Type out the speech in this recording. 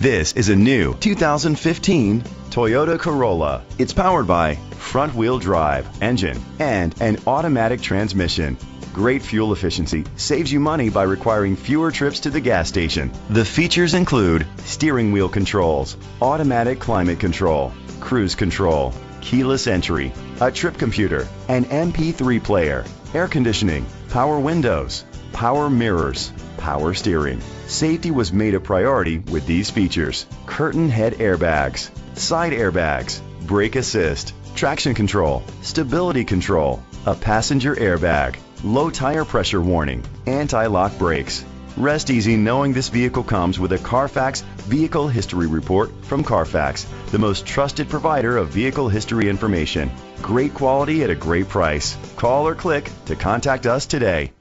This is a new 2015 Toyota Corolla. It's powered by front-wheel drive engine and an automatic transmission. Great fuel efficiency saves you money by requiring fewer trips to the gas station. The features include steering wheel controls, automatic climate control, cruise control, keyless entry, a trip computer, an MP3 player, air conditioning, power windows, power mirrors, power steering. Safety was made a priority with these features: curtain head airbags, side airbags, brake assist, traction control, stability control, a passenger airbag, low tire pressure warning, anti-lock brakes. Rest easy knowing this vehicle comes with a Carfax Vehicle History Report from Carfax, the most trusted provider of vehicle history information. Great quality at a great price. Call or click to contact us today.